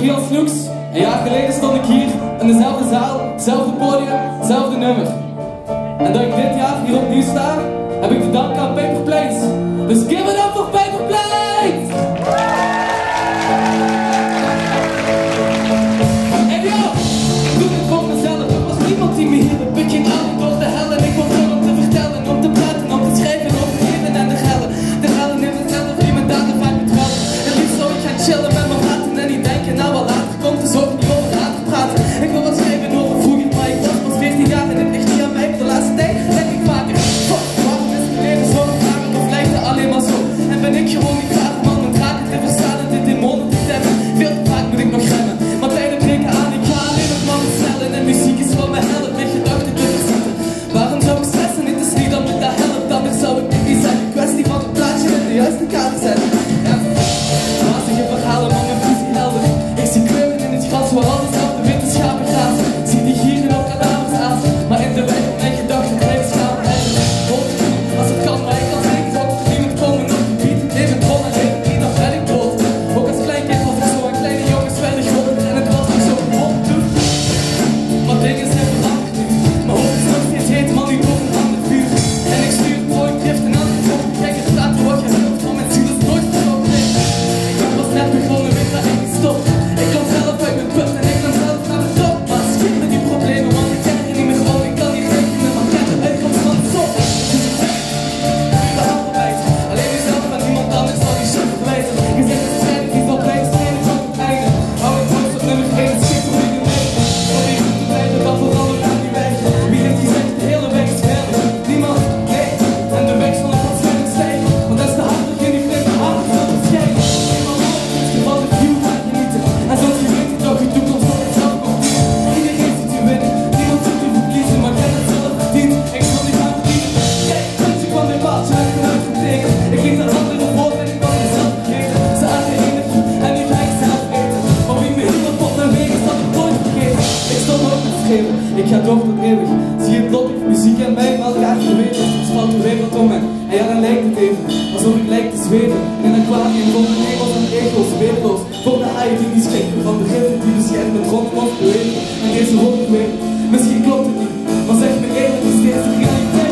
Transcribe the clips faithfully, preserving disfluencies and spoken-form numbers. Gian Snoeks. Een jaar geleden stond ik hier in dezelfde zaal, hetzelfde podium, hetzelfde nummer. En dat ik dit jaar hier opnieuw sta, heb ik te danken aan Paper Plates. Dus give it up for Paper Plates! En ja, ik doe dit voor mezelf. Er was niemand die me hier een beetje aan door de hel. En ik wil veel om te vertellen, om te praten, om te schrijven, om te geven en de gellen. De gellen in het geld of iemand aan de vaak met wel. En liefst zou ik gaan chillen met mijn gaten en niet denken, nou wel later komt de zorg niet over later praten. Ik wil wat schrijven over vroeger, maar ik was pas veertien jaar en het ligt niet aan mij. De laatste tijd denk ik vaker, fuck, waarom is het leven zo vervaarlijk of lijkt het alleen maar zo? En ben ik gewoon niet klaar om mijn draken te verstaan en de demonen te temmen. Veel te vaak moet ik nog remmen, maar tijden breken aan, ik ga alleen nog maar versnellen. En muziek is wat me helpt mijn gedachten te verzetten. Waarom zou ik stressen? Het is niet dat me dat helpt, anders zou ik dit niet zijn. Kwestie van het plaatje in de juiste kaart zetten. Ja, wazige verhalen van mijn visie helder. Ik zie kleuren in het gras waar alles op de wetenschappen gaat. Zie die gieren op kadavers aan, maar in de weg op mijn gedachten blijven staan. Als het kan, maar ik kan denken, zou ik er niemand komen op de beat. Ik neem een tron en denk niet, dan ben ik dood. Ook als klein kind was ik zo, en kleine jongens werden groot. En het was ik zo, op toe. Maar dingen zijn veranderd nu. Mijn hoofd is nog steeds heet, man, nu komt een ander vuur. En ik stuur mooi drift en aan de zon. Kijk, er staat er wat je hoofd om, mijn ziel is nooit verloren. Ik was net begonnen, weet dat ik niet stop. Ik kan zelf uit mijn put en ik kan zelf naar de top. Maar schiet met die problemen, want ik ken er niet meer gewoon. Ik kan niet rekenen, maar ken de uitkomst van de top. Dus ik zeg, nu de handen wijzen. Alleen jezelf en niemand anders zal die shit verwijzen. Je zegt, het zijn niet wat wij zijn, het zal het einde. Hou het nooit op nummer één, het schiet op iedereen. Wat ik moet blijven, dat verandert aan die weg. Wie dit hier zegt, de hele weg is verder. Niemand, nee, en de weg zal nog wat verder zijn. Want dat is te hartig in die flippen, hartig zal het schijnen. Niemand hoort, dus je valt het view gaat genieten. En zoals je weet, het ook je toekomst zal het zelf nog zien. Iedereen zit te winnen, niemand zit te verliezen, maar jij hebt zelf verdiend. Ik zal niet gaan verdienen. Kijk, puntje van de paal, je hebt een huis getekend. Ik liet dat andere woord en ik kan mezelf vergeten. Ze aten energie en nu ga ik zelf eten. Maar wie me hielp op mijn weg is dat ik nooit vergeten. Ik stond ook te schreeuwen, ik ga door tot eeuwig. Zie je tot ik muziek en mij met elkaar verweten. Dus valt de wereld om mij, en ja dan lijkt het even, alsof ik lijk te zweven. In een kwarium van de hemels en ego's, weerloos. Voor de haaien die niet schrikken van de giften die beschermen. Met rond ons bewegen en deze rond weer. Misschien klopt het niet, maar zeg me eerlijk, is steeds de realiteit.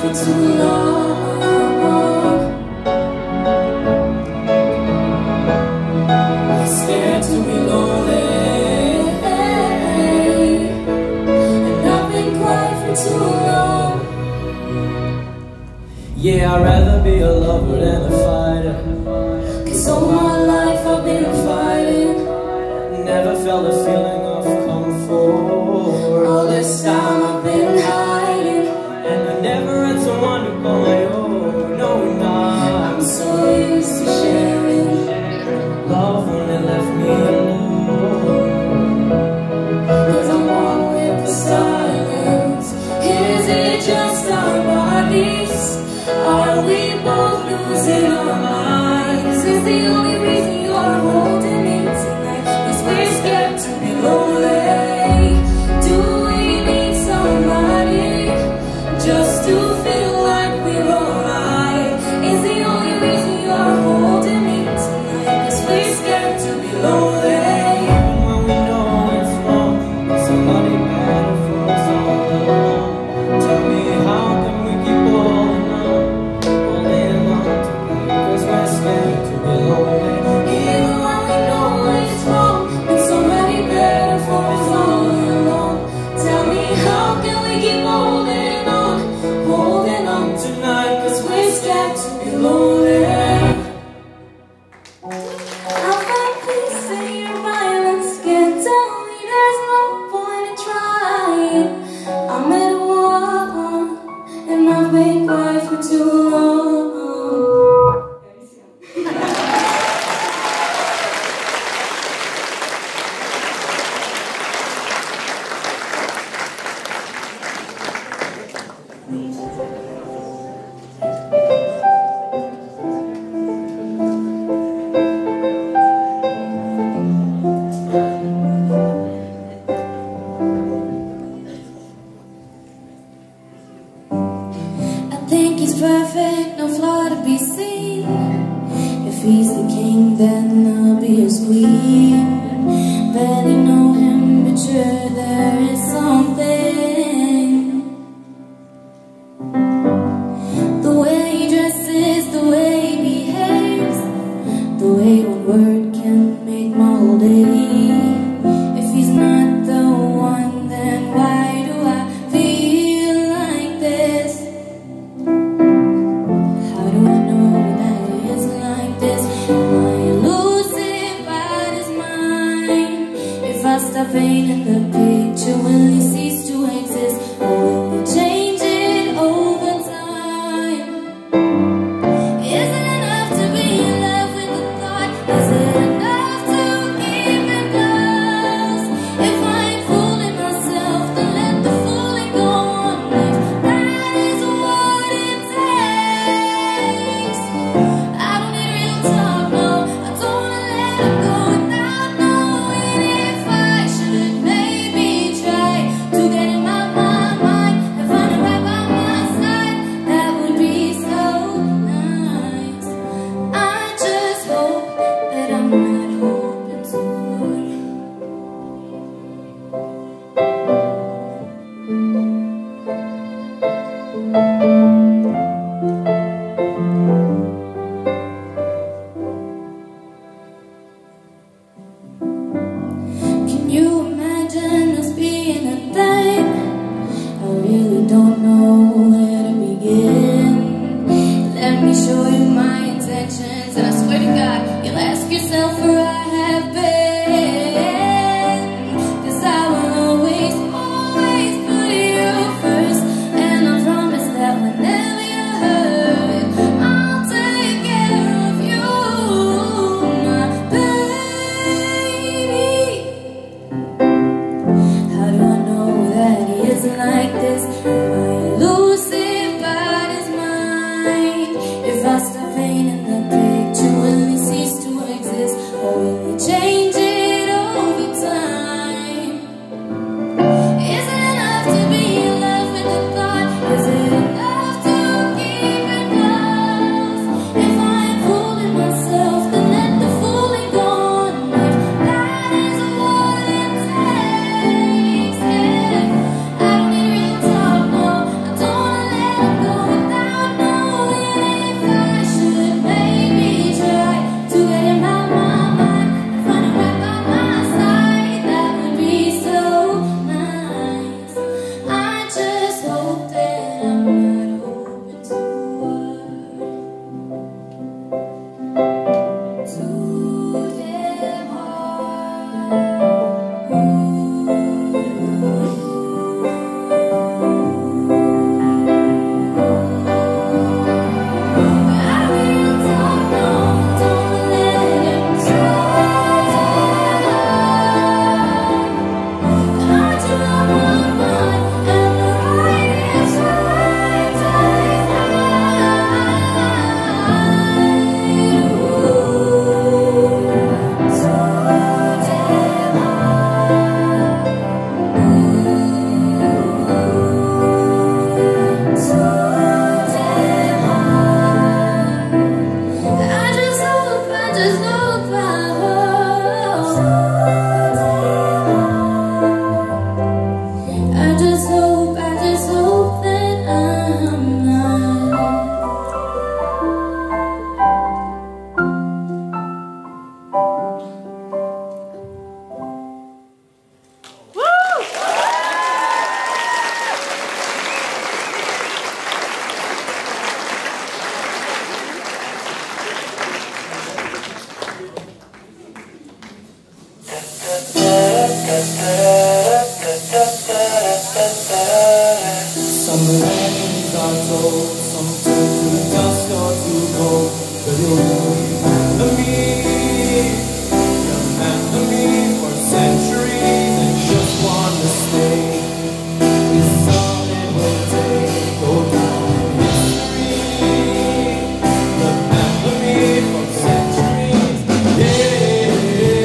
for too long. Scared to be lonely, and I've been quiet for too long. Yeah, I'd rather be a lover than a fighter, 'cause all my life I've been fighting. Never felt a feeling of comfort. All this time I've been hiding, and I never had someone to call my own. No, not. I'm so used to sharing. Love only left me alone, 'cause I'm one with the silence. Is it just our bodies? Are we both losing our minds? Is the only reason you are holding me tonight is we're scared to be lonely? Do we need somebody just to feel like we're alright? Is the only reason you are holding me tonight is we're scared to be lonely? Even when we know it's wrong, somebody better for us all alone. Tell me, how can we keep holding on, holding on tonight, 'cause we're scared to be lonely? Even when we know it's wrong, it's somebody better for us all alone. Tell me, how can we keep holding on, holding on tonight, 'cause we're scared to be lonely? I found peace in your violence. Can't tell me there's no point in trying. I'm at war, and I've been quiet for too long. I think he's perfect, no flaw to be seen. If he's the king, then I'll be his queen. Barely know him, but sure there is something. The way he dresses, the way he behaves, the way one word can make my whole day. If he's not the one, then why do I feel like this? How do I know that it isn't like this? Am I elusive, but it's mine? If I stop painting the picture, will it cease to exist? Or will it change it over time? Is it enough to be in love with the thought? Is it enough to keep it close? If I'm fooling myself, then let the fooling go on. If that is what it takes, I don't need real talk, no. I don't wanna let it go without knowing if I should maybe try to get him out my mind and find him right by my side. That would be so nice. I just hope that I'm not hoping too hard. Can you imagine us being a thing? I really don't know where to begin. Let me show you my intentions, and I swear to God, you'll ask yourself where I have been. 'Cause I will always, always put you first, and I promise that when our soul. Something to the dust or to gold. But you'll remember me, remember me for centuries. And just one mistake is all it will take. Go down in history. Remember me for centuries. Yeah, yeah, yeah.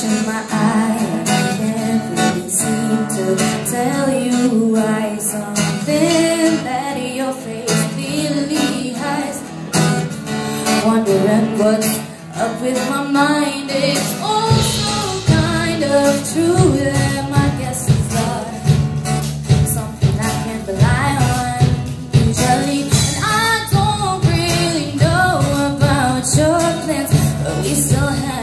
flash in my eye. I can't really seem to tell you why. Something that your face really hides. Wondering what's up with my mind. It's also kind of true that my guesses are something I can't rely on usually. And I don't really know about your plans, but we still have.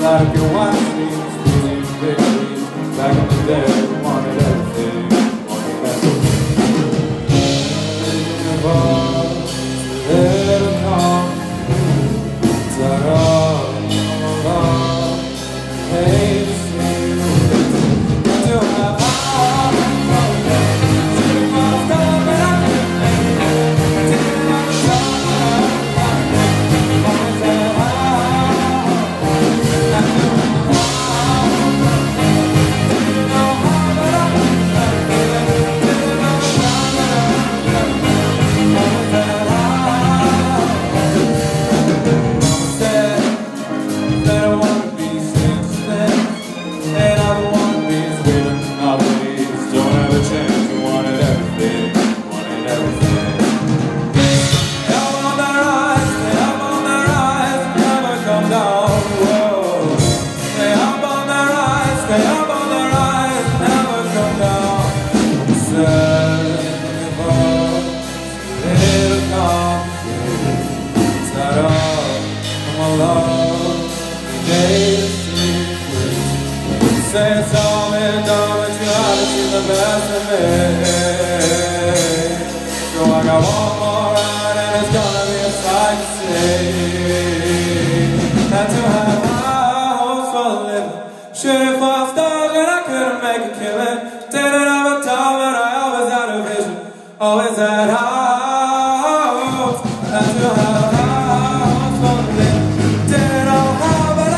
Like your wife's dreams, dreaming victories. Back in the day, we wanted everything, wanted everything. It was a little calm. It's like all along. Hey, this thing until my heart broke down. Took my time and I couldn't make it. Didn't have a time and I couldn't make it. Say it's all in, darling, you ought to see the best of me. So I got one more ride and it's gonna be a sight to see. Had to have high hopes for the living, shooting for a star and I couldn't make a killing. Didn't have a time but I always had a vision, always had high hopes. Had to have high hopes for the living. All the time.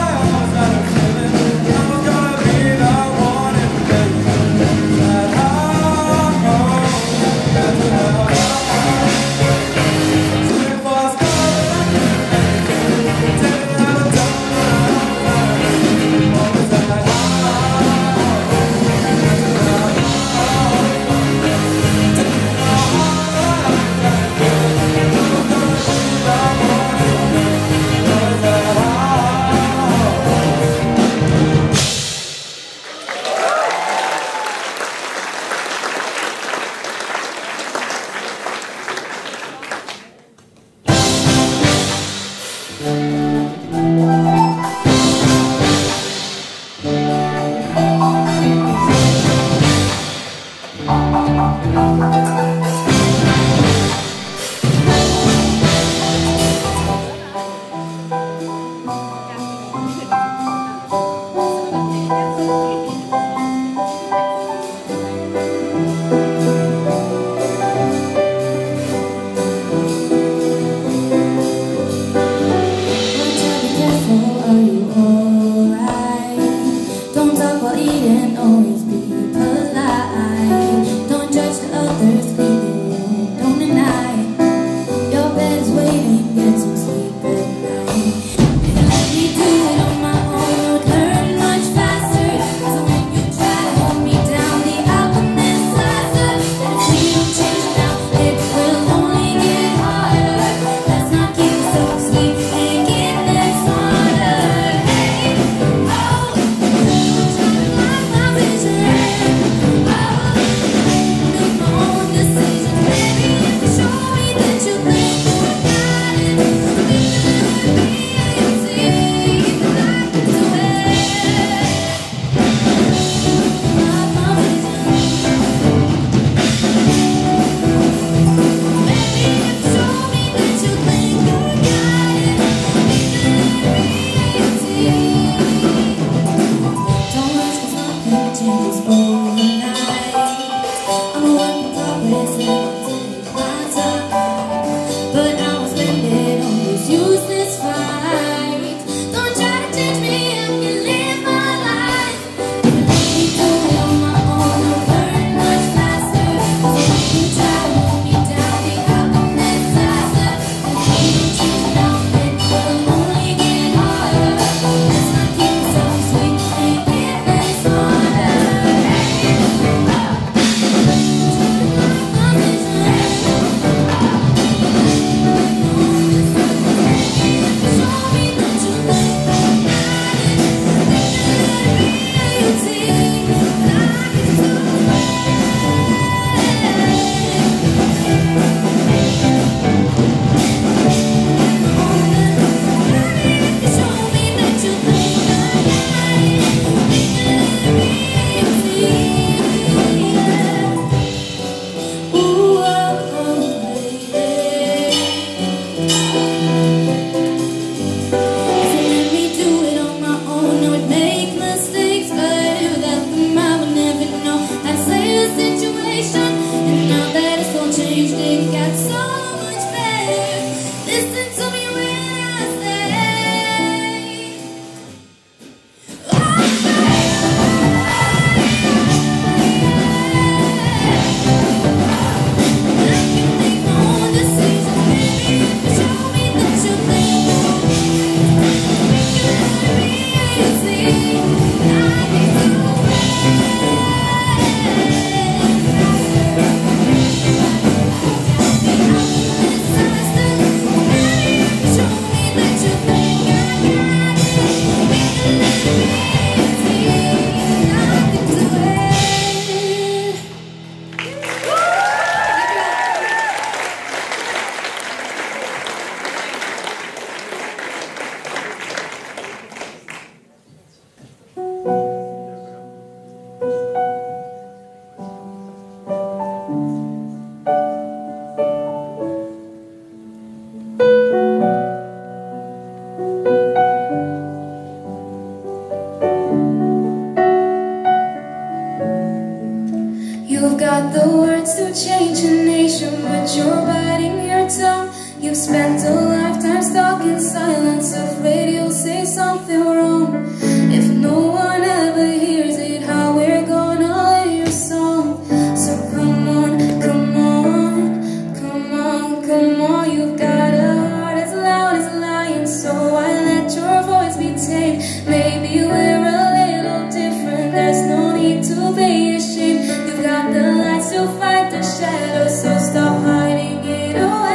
words to change a nation, but you're biting your tongue. You've spent a lifetime stuck in silence, afraid you'll say something wrong. If no one ever hears it, how we're gonna hear your song. So come on, come on, come on, come on. You've got a heart as loud as a lion, so why let your voice be tamed? Maybe we're a little different, there's no need to be ashamed. You've got the lights to fight the shadows, so stop hiding it away.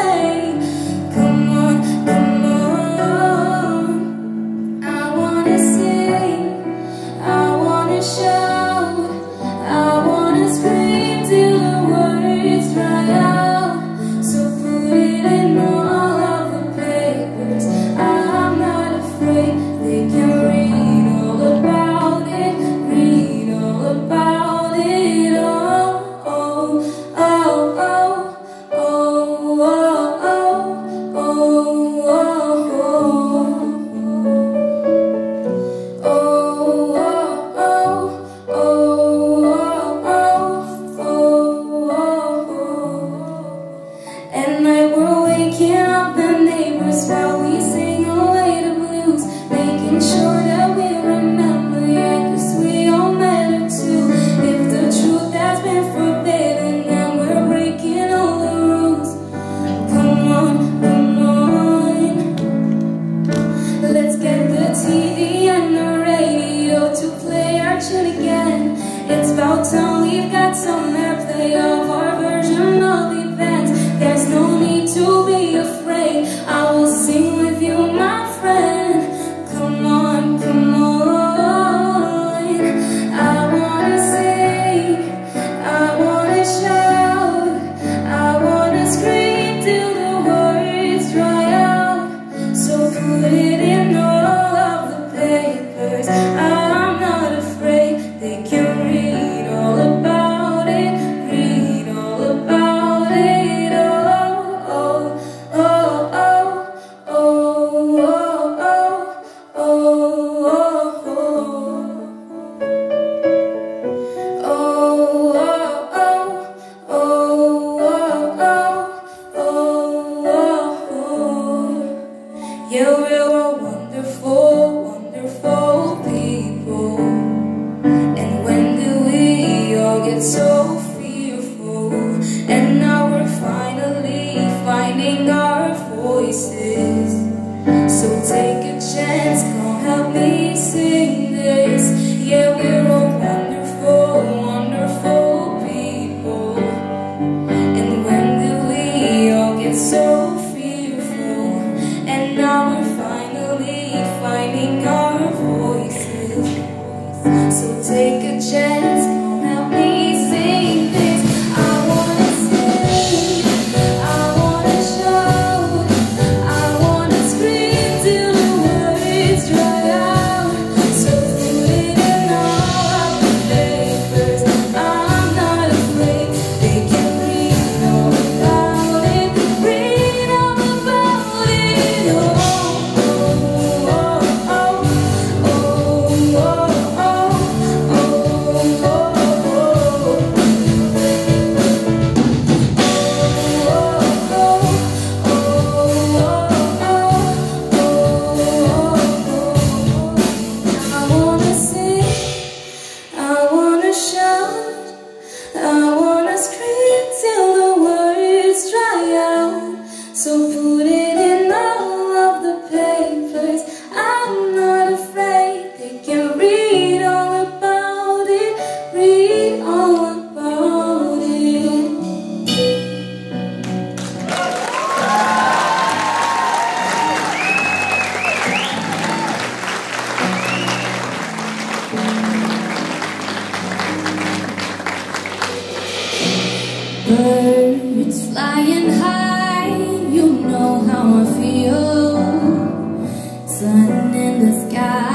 Birds flying high, you know how I feel. Sun in the sky.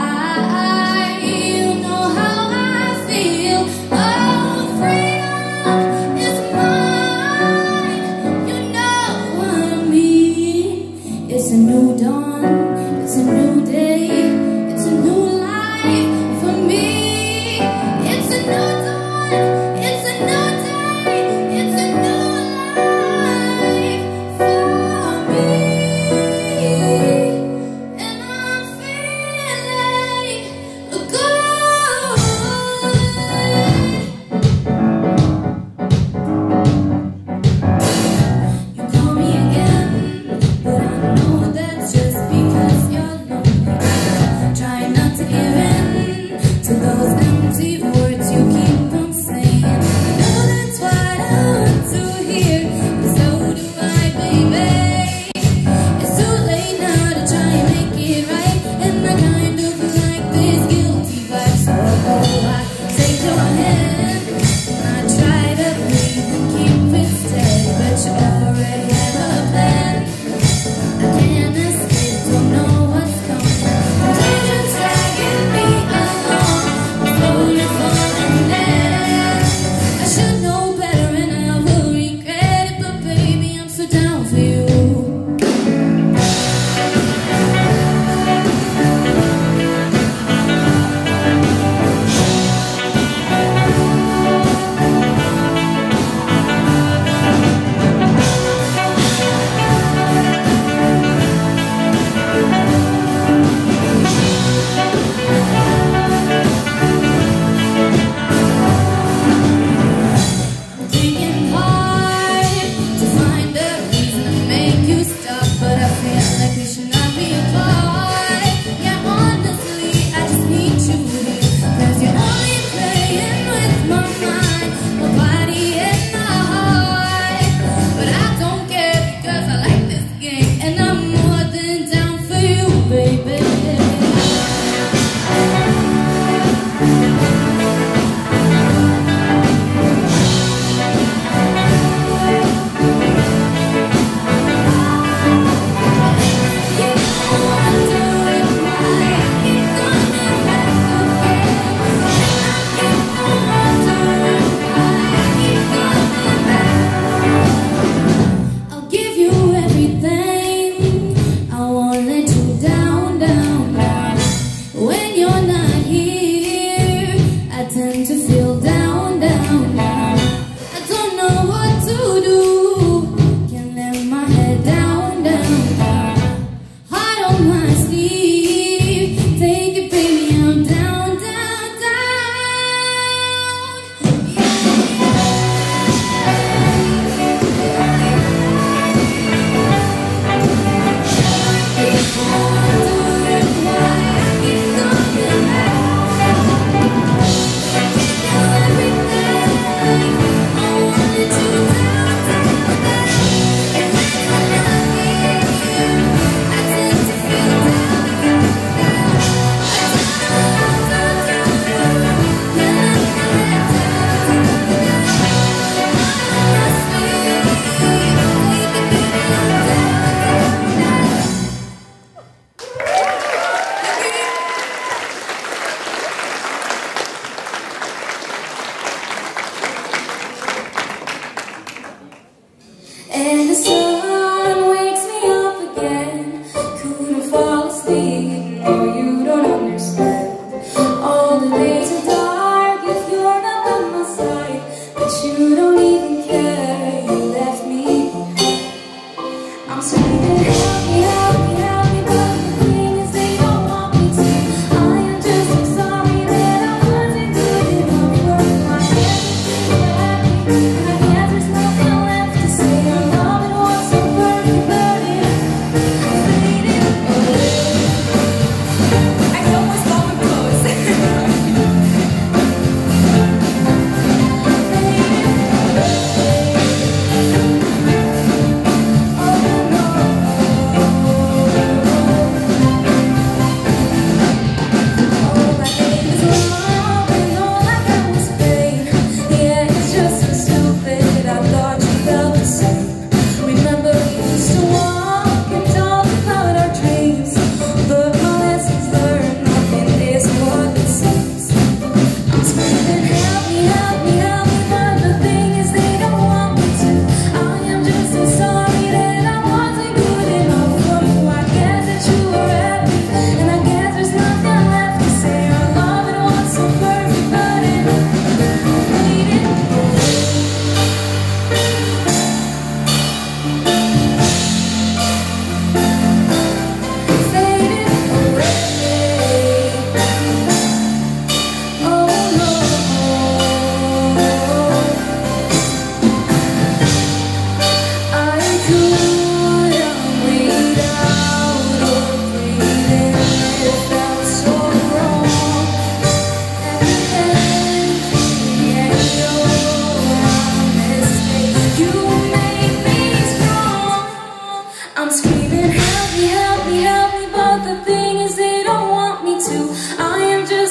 It's a new day, it's a new life for me. It's a new dawn, it's a new day, it's a new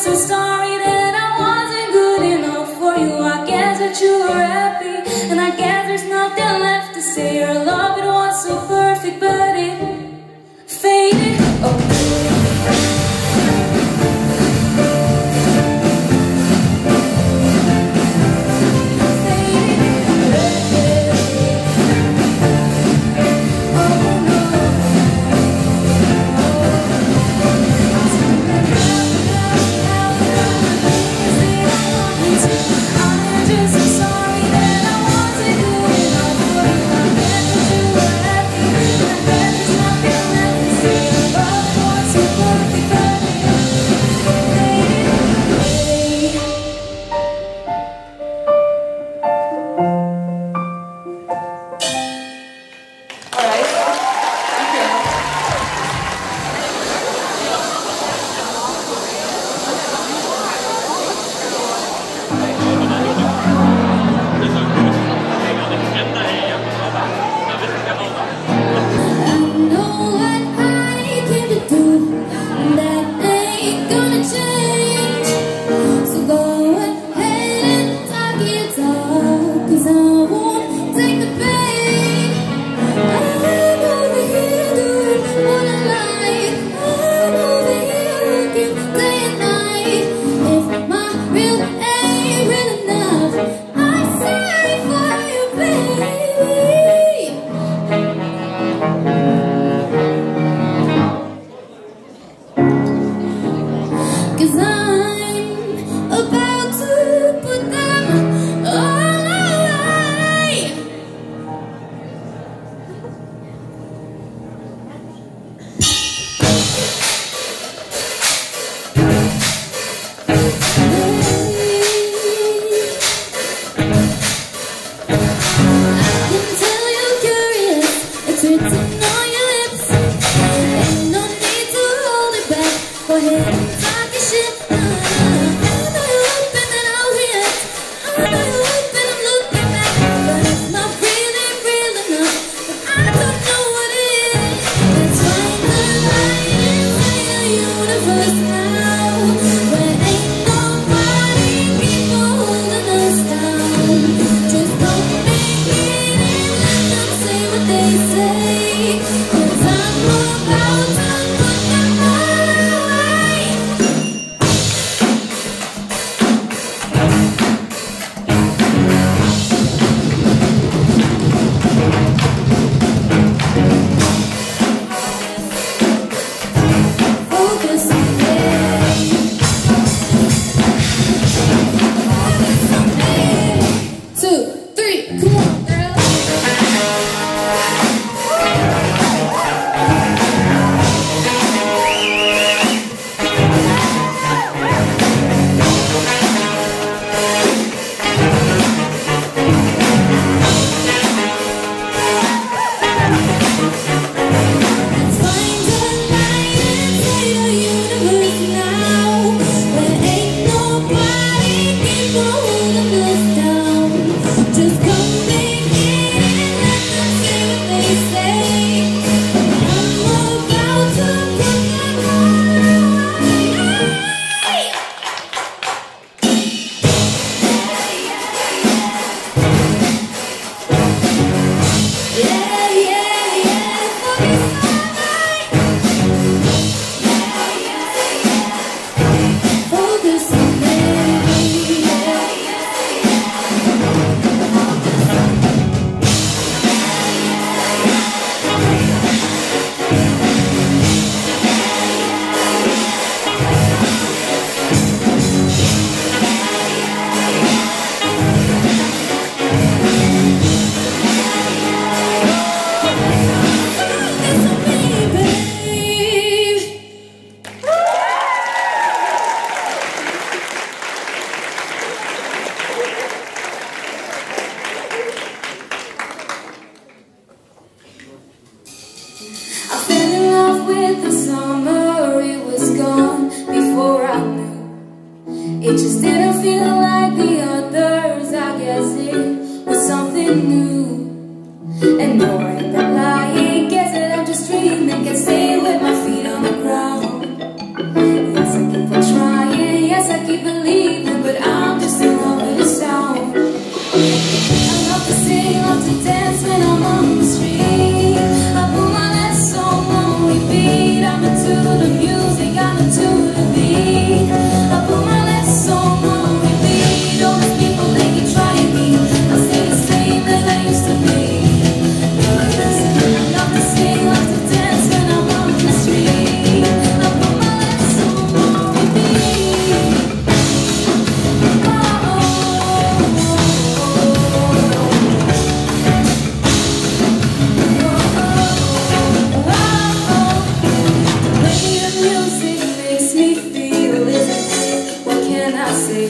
so sorry that I wasn't good enough for you. I guess that you were happy, and I guess there's nothing left to say. Your love, it was so perfect, but it faded. Oh. I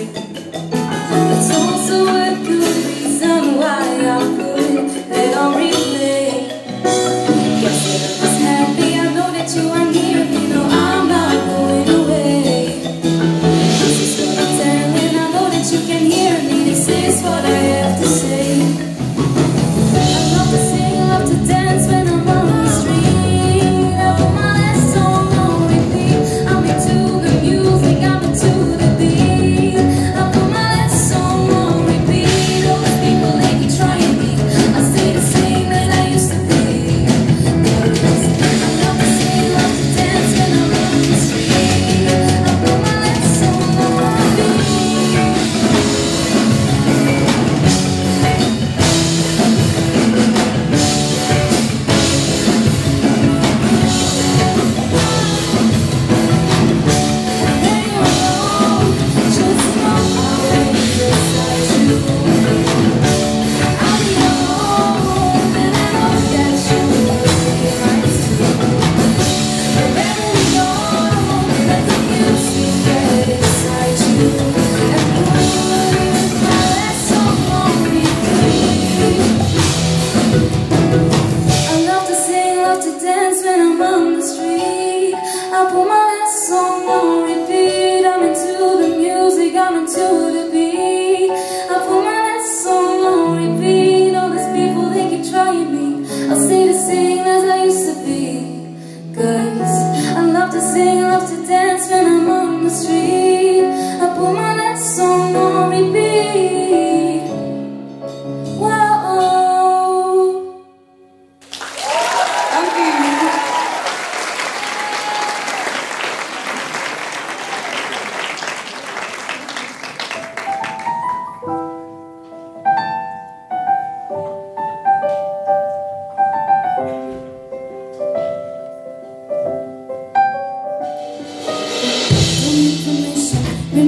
That's also a good reason why I put it on replay. Guess that I was happy, I know that you are near me, no I'm not going away. This is what I'm telling, I know that you can hear me, this is what I have to say. I love to sing, I love to dance when I'm on the street. I want my last song on repeat, I'm into the music, I'm into the beat. I put my last song on repeat, all the people they keep trying me, I stay the same that I used to be. I love to sing, I love to dance when I'm on the street. I put my last song on repeat. I love to sing, love to dance when I'm on the street. I put my last song on repeat. I'm into the music, I'm into the beat. I put my last song on repeat. All these people, they keep trying me. I'll stay the same as I used to be. Cause I love to sing, love to dance when I'm on the street. I put my last song on repeat. Whoa. Thank you.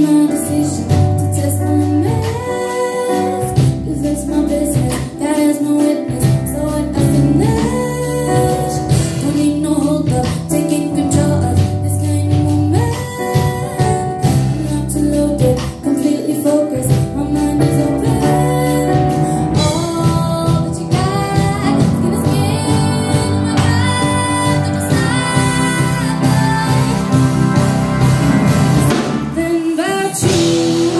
My decision to test my mask, cause that's my business, that is my witness, so I finish. Don't need no hold up, taking control of this kind of moment. I'm not too loaded, completely focused, my mind is open. All that you got, skin to skin, my mind to the side. Then about you.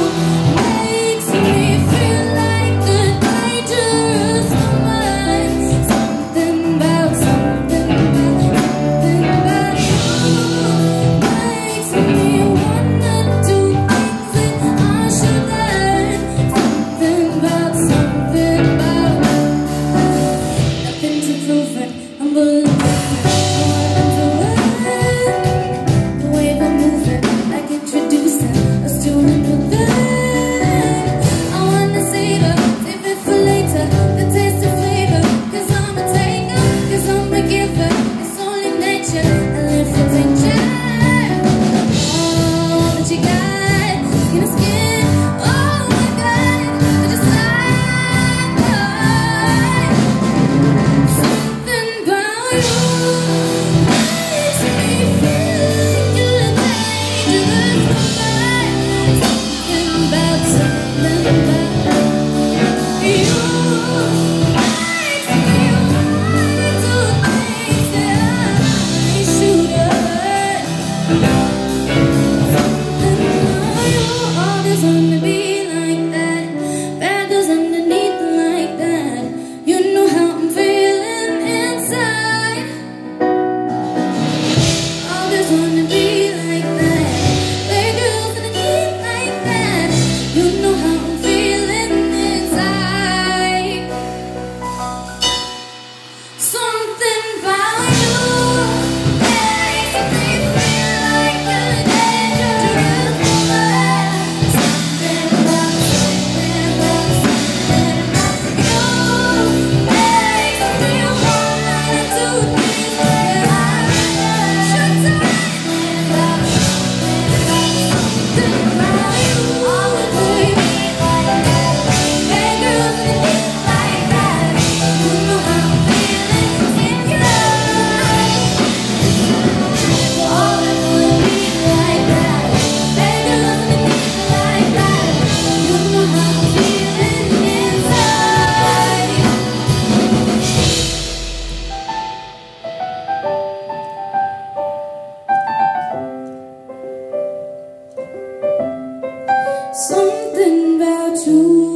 Something about you.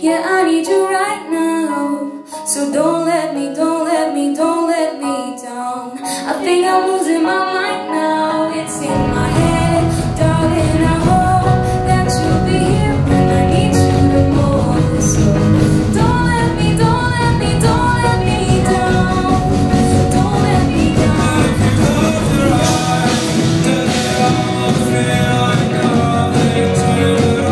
Yeah, I need you right now. So don't let me, don't let me, don't let me down. I think I'm losing my mind now. It's in my head, darling. I hope that you'll be here when I need you the most. So don't let me, don't let me, don't let me down. Don't let me down. If you close your eyes, then it almost feels like nothing to do. Yeah.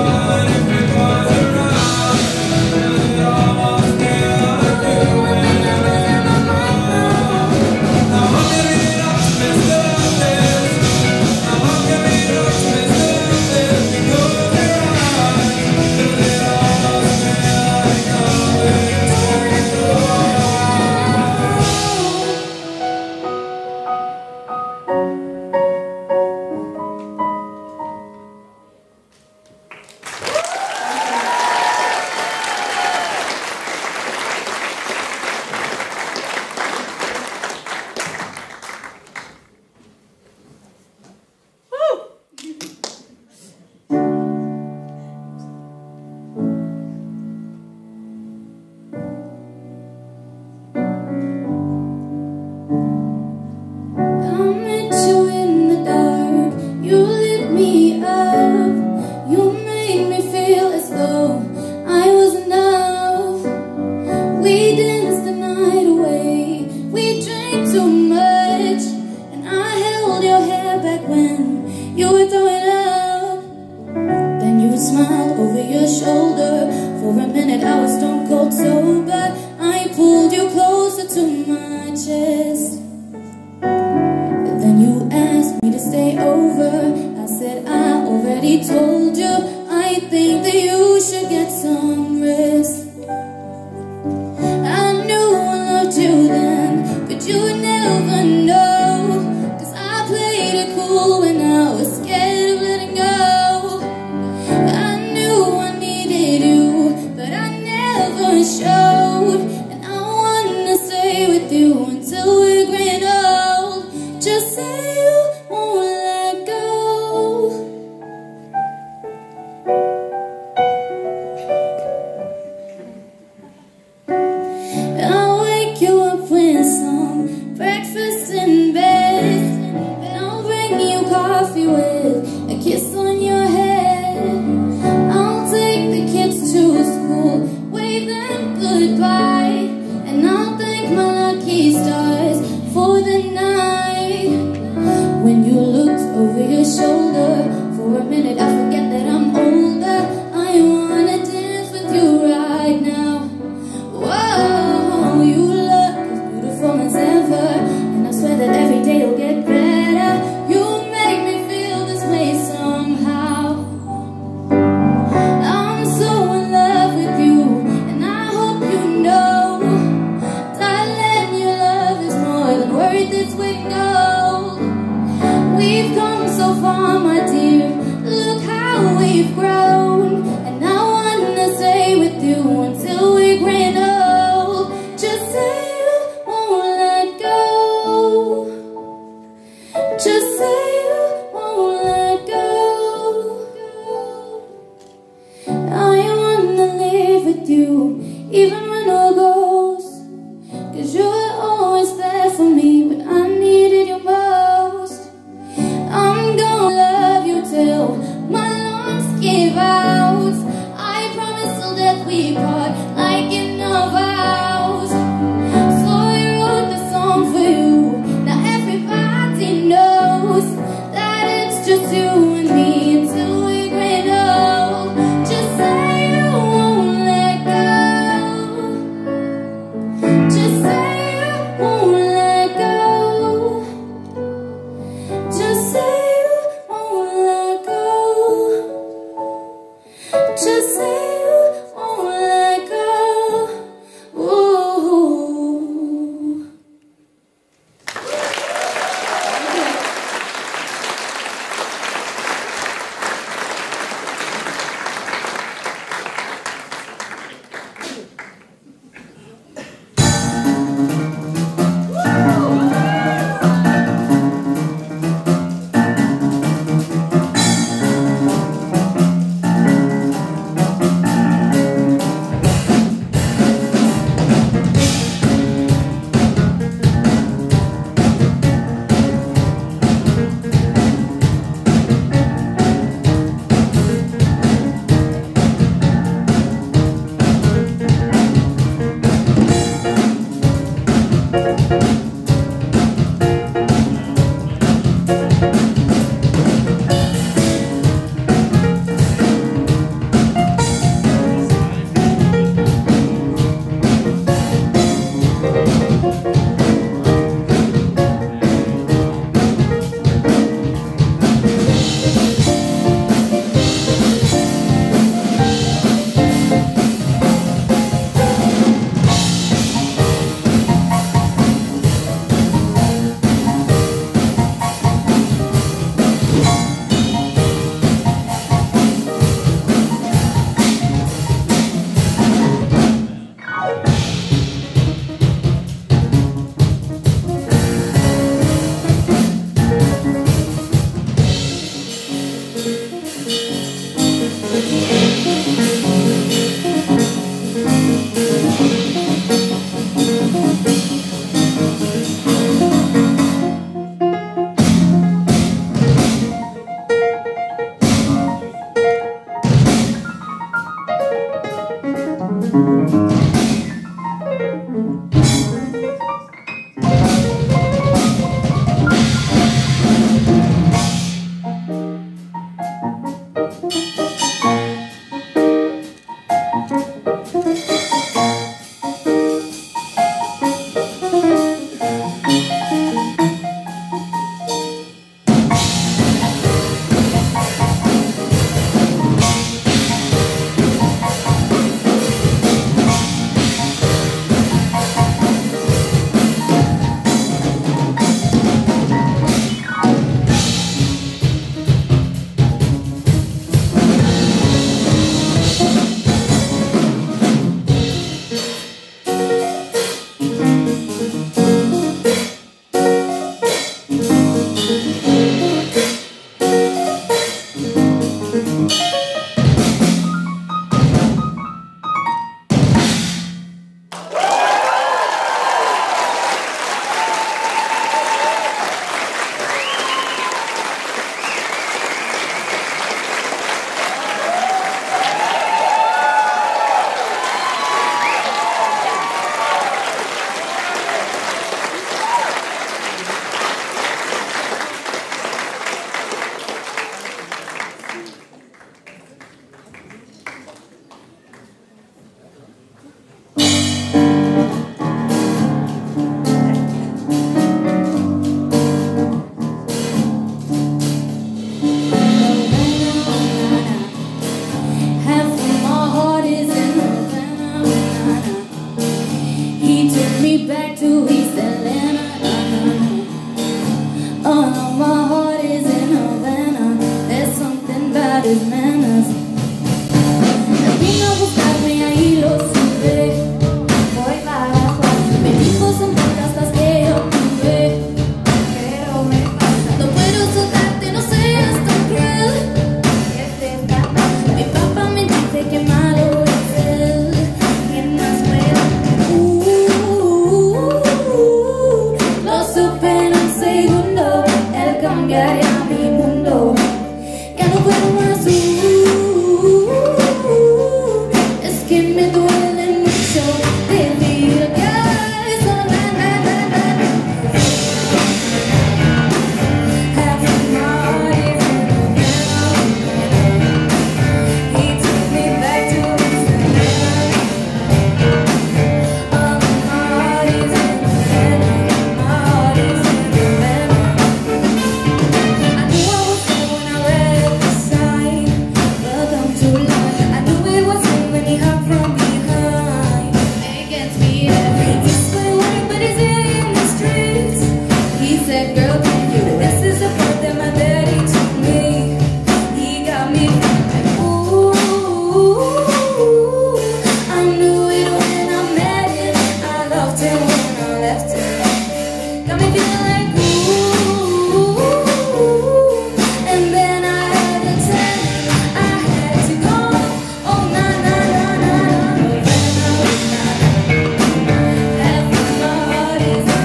words we know. We've come so far, my dear, look how we've grown. And I wanna stay with you until we're grand old. Just say you won't let go. Just say you won't let go. I wanna live with you, even when all goes, 'cause you were always there for me when I needed you most. I'm gonna love you till my lungs give out. cambiaría mi mundo, ya no puedo más. Uh, es que me duele mucho decir que sola, na, na, na, na. Have a nice now. He took me back to his life. All the parties and the family, parties and the family. I knew I was there when I read the sign. Welcome to life. I knew it was him when he hopped from behind. It gets me every display way, but he's here in the streets. He said, girl, thank you. This is the part that my daddy took me. He got me like, ooh, I knew it when I met him. I loved him when I left him. Got me feeling like, ooh. And then I had to tell him I had to go. Oh, na, na, na, na, na. When I was nine, half the parties and the family.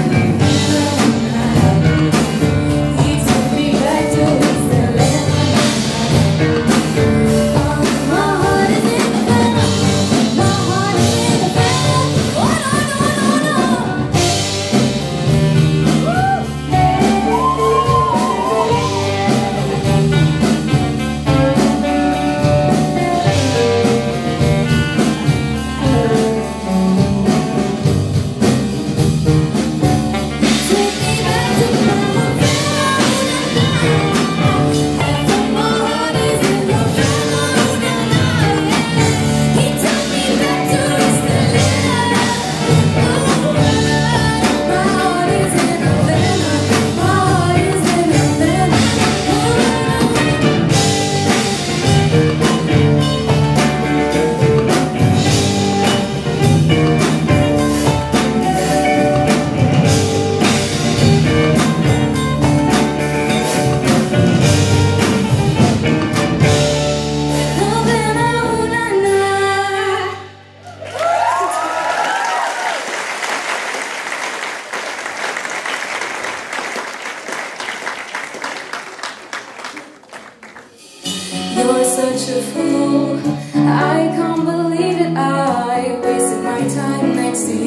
He took me back to his land. Oh, my heart is in the bed. My heart is in the bed. Oh, no, no, no, no. You're such a fool, I can't believe it. I wasted my time next to you.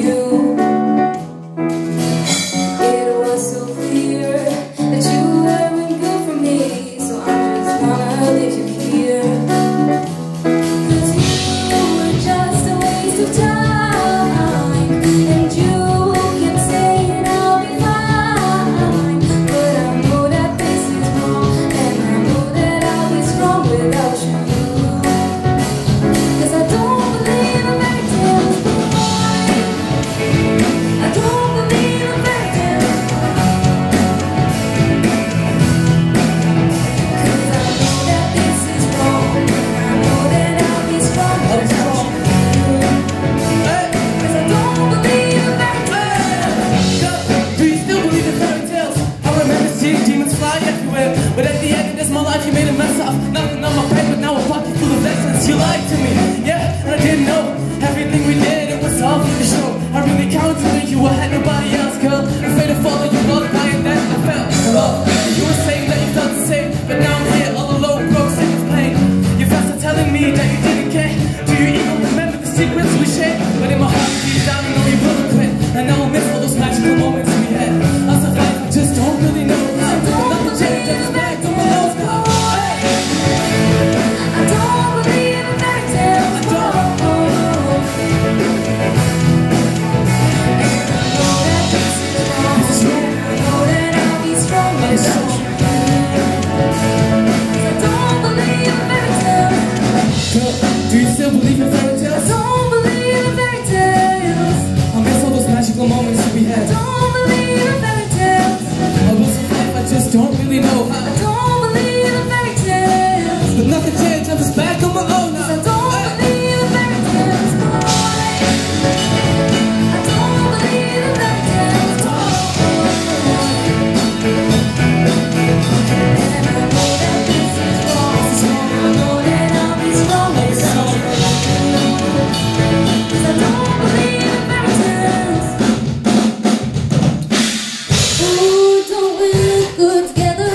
It was so clear that you weren't good for me, so I'm just gonna leave you here. 'Cause you were just a waste of time, and you can say it, I'll be fine. But I know that this is wrong, and I know that I'll be strong without you. 'Cause I don't believe in miracles, boy. I don't believe in miracles. 'Cause I know that this is wrong, and I know that I'll be strong without you. 'Cause I don't believe in miracles. Do you still believe in fairy tales? I remember seeing demons fly everywhere, but at the end of this, my life, you made a mess of nothing on my pen, but now I'm pocket full of lessons. You lied to me, yeah, and I didn't know everything we did. It was all for the show. I really counted on you. I had nobody else, girl. Afraid to follow you, all by and then I fell in love. You were saying that you felt the same, but now I'm here all alone, broke, sick of pain. You guys are telling me that you didn't care. Do you even remember the secrets we shared? But in my heart, deep down, I know you wouldn't quit, and now I miss all those magical moments we had. I survived, I just don't really know how. Nothing changed, I just back to my nose now. I don't believe in fairy tales, and I know that this is wrong, and I know that I'll be strong without you. 'Cause I don't believe in fairy tales. Girl, do you still believe in fairy tales? Don't believe in fairy tales. I miss all those magical moments we had. Don't believe in fairy tales. I will survive, I just don't really know how. Don't believe in fairy tales. But nothing changed, I'm just back on my own now. 'Cause I don't believe in fairy tales, boy. I don't believe in fairy tales, boy. And I know that this is wrong, and I know that I'll be strong without you. 'Cause I don't believe in fairy tales. Ooh, don't we look good together?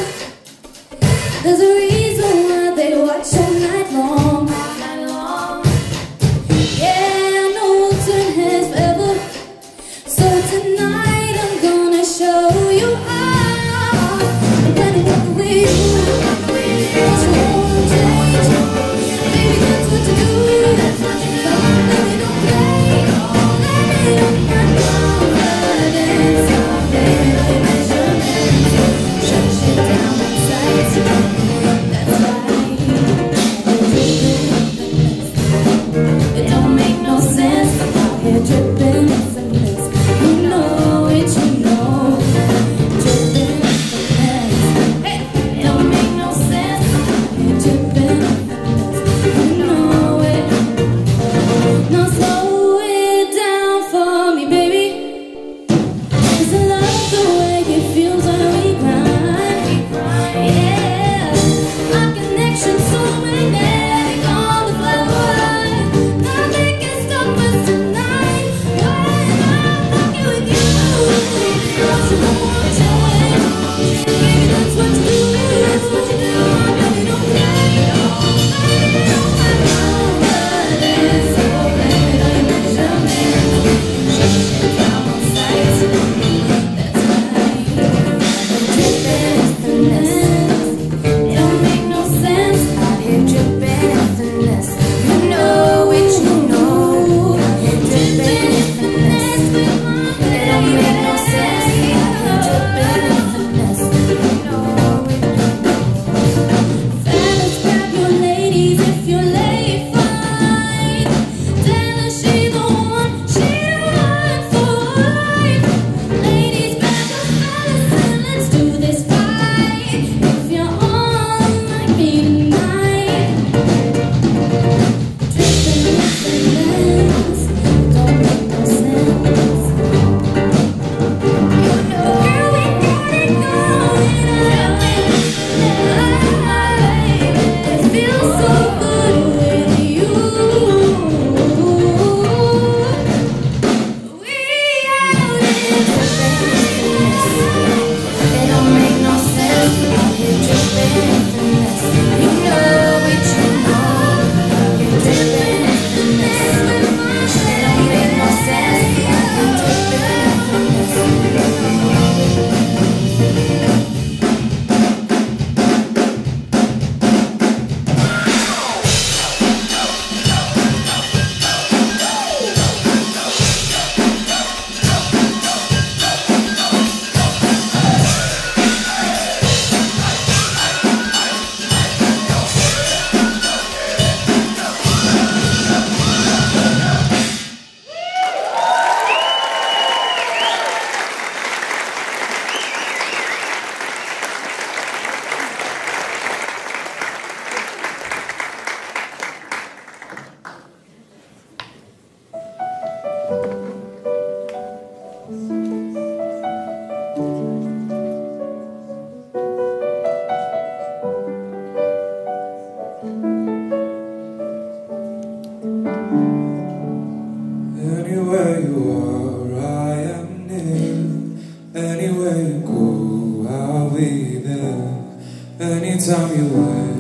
Anytime you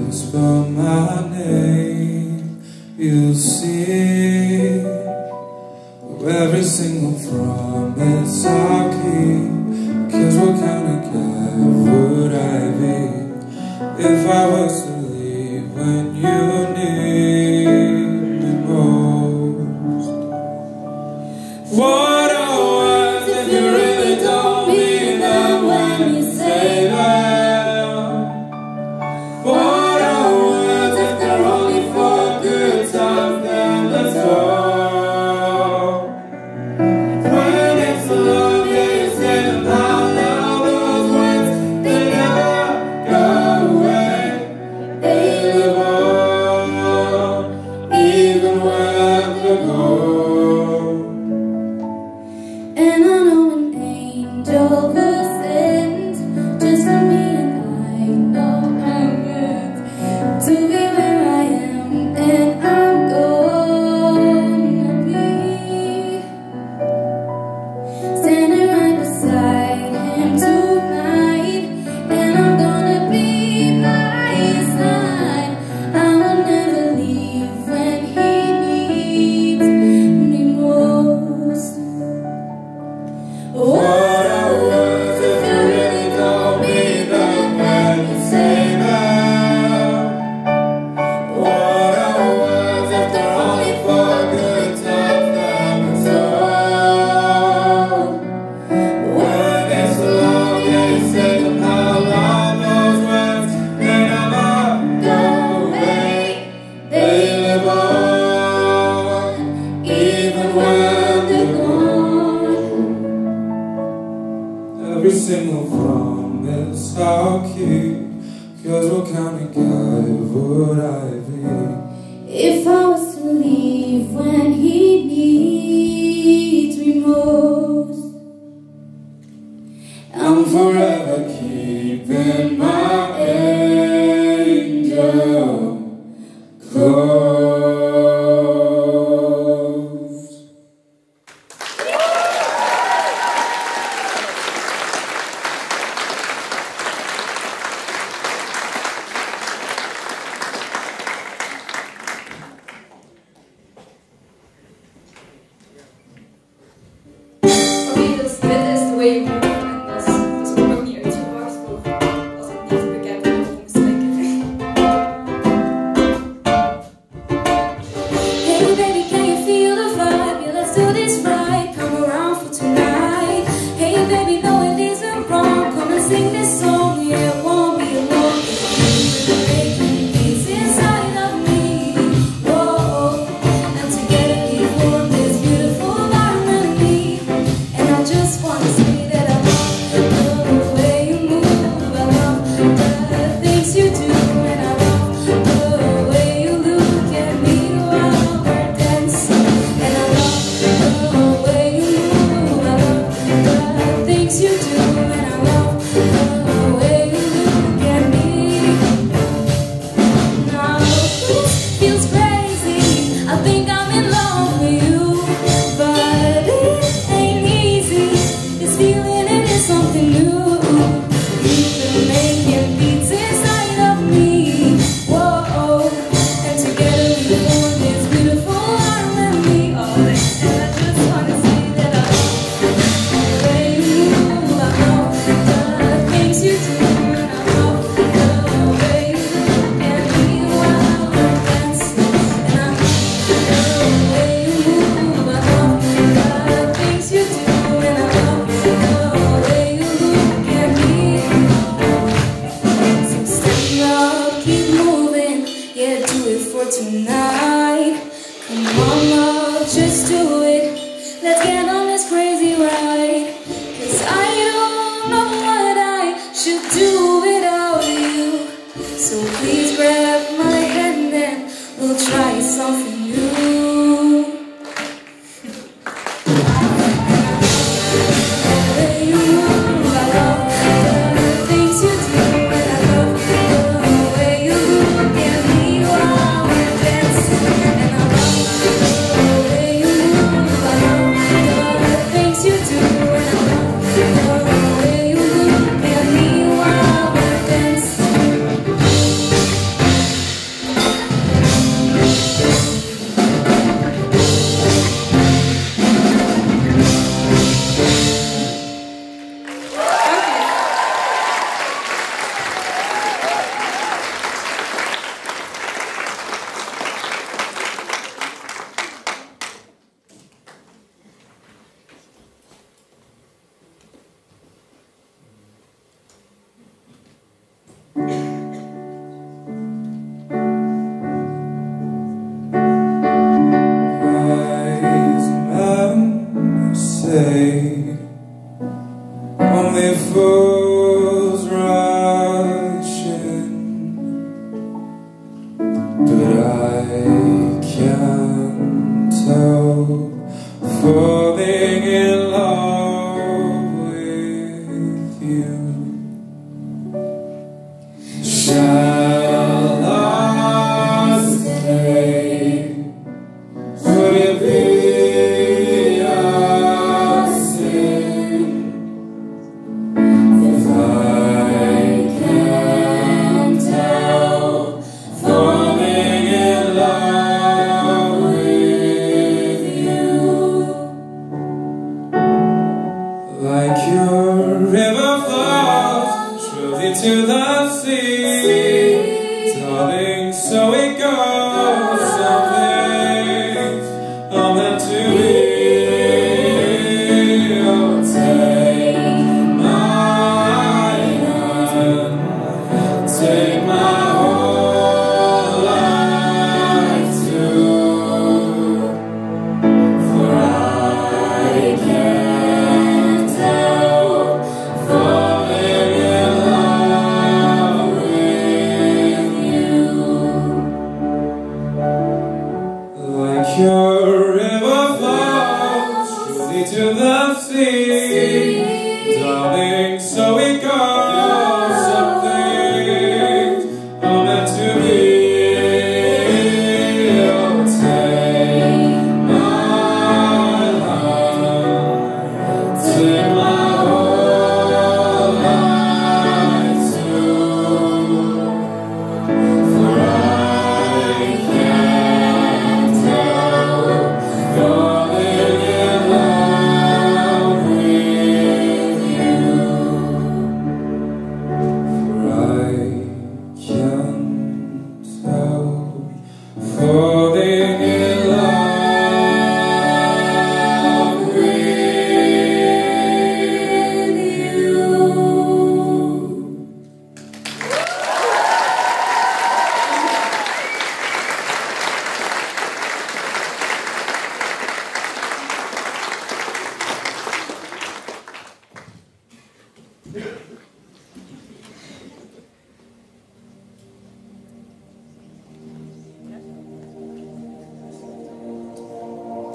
whisper my name, you'll see every single promise I keep. Kids will kinda care, would I be if I was to leave when you need me most? What a world if you really don't mean that when you say that. Every single promise I'll keep, cause what kind of guy would I be if I was to leave when he needs me most? I'm forever keeping my angel close. shall I say? Could it be a sin if I can't help falling in love with you? Like your river flows surely to the sea, darling, so it goes. Some things are meant to be. Oh, take my hand, take my whole life too, for I can't help falling in love. Your river flows surely to the sea, darling, so it goes. Some things are meant to be. Oh, take my love, take my whole life too, for I can't.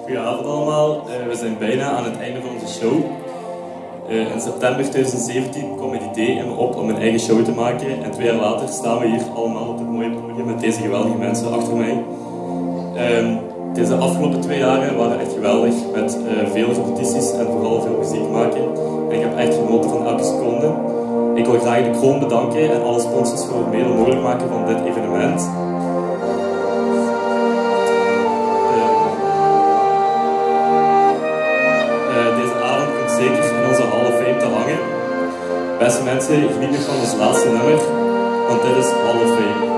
Goedenavond allemaal, uh, we zijn bijna aan het einde van onze show. Uh, in september twintig zeventien kwam het idee in me op om een eigen show te maken. En twee jaar later staan we hier allemaal op het mooie podium met deze geweldige mensen achter mij. Um, deze afgelopen twee jaren waren echt geweldig, met uh, veel competities en vooral veel muziek maken. En ik heb echt genoten van elke seconde. Ik wil graag De Kroon bedanken en alle sponsors voor het mede mogelijk maken van dit evenement. Zeker in onze Hall of Fame te hangen. Beste mensen, geniet nog van ons laatste nummer, want dit is Hall of Fame.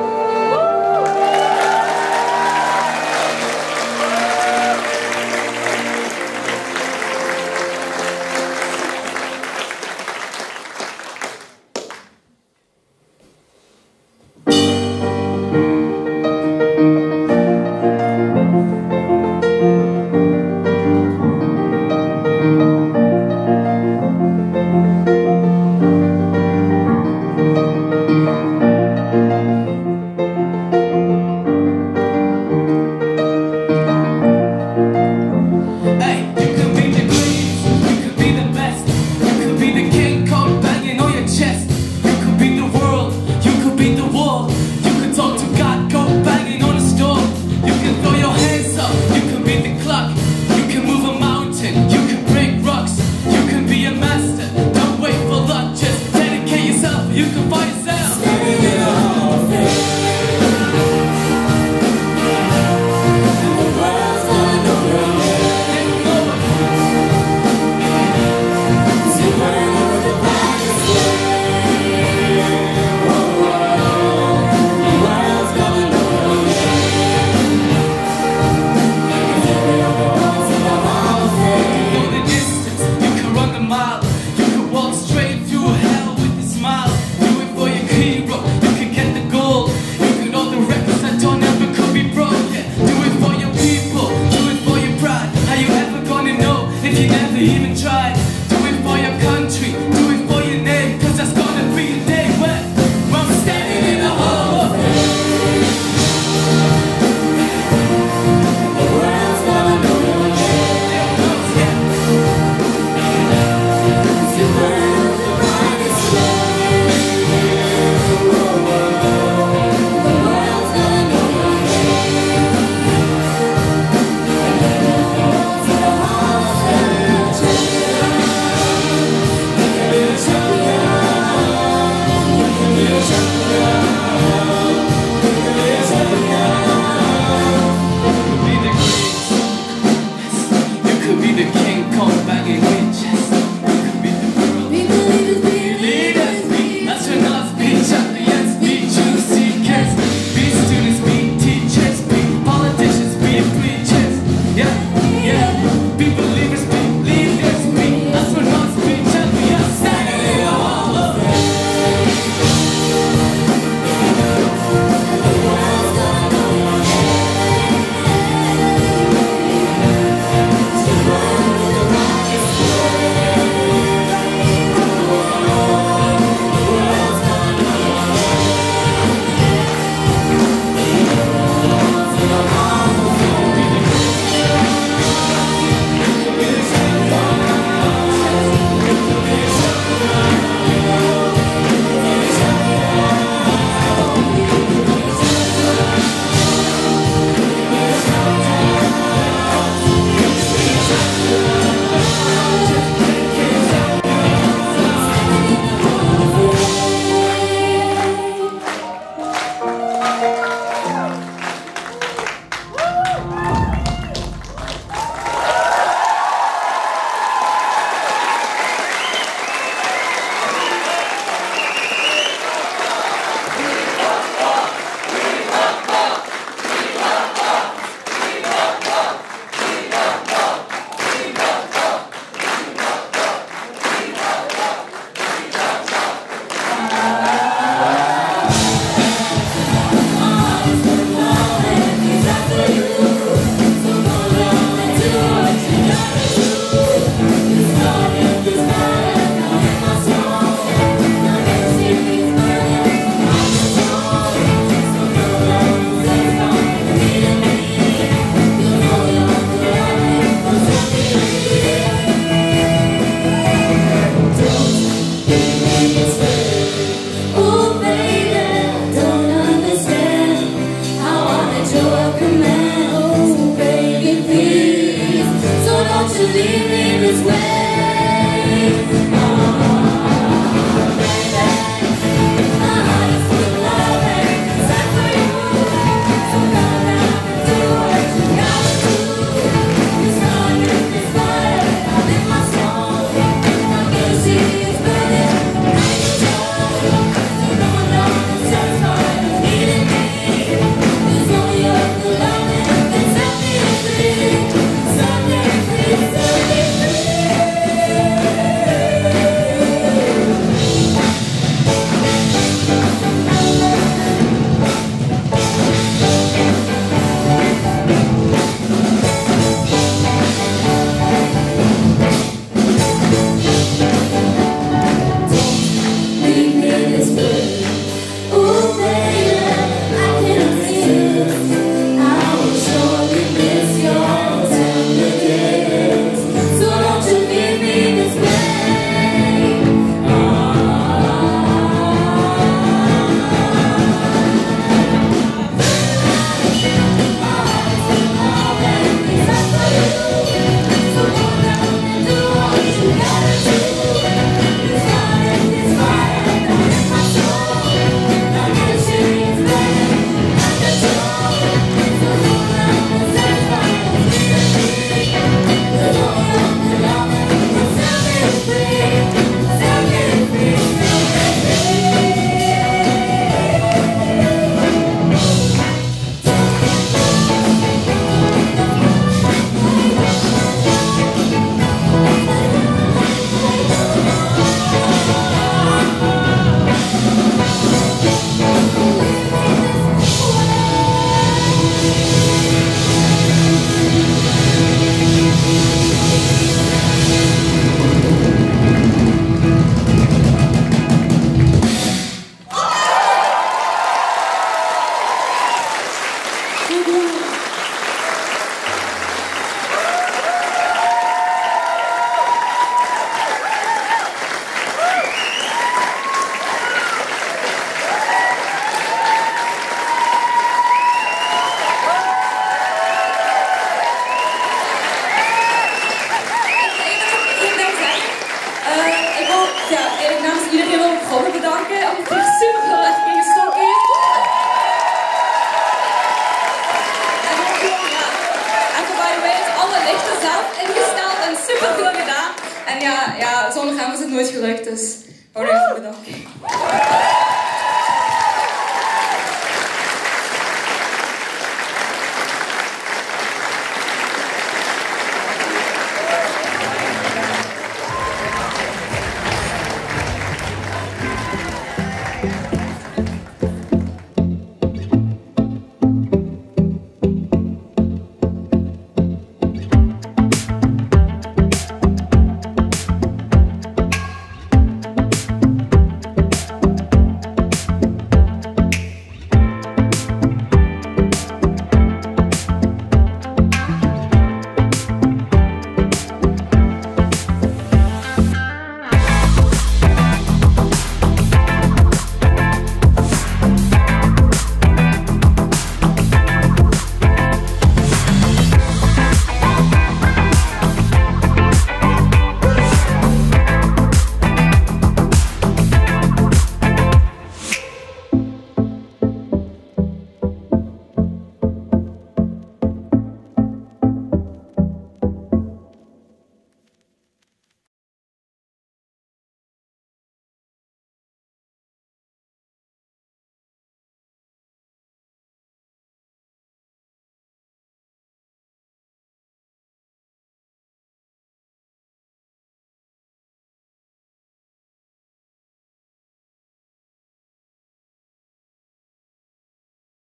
gelukt, dus hou er even bedankt.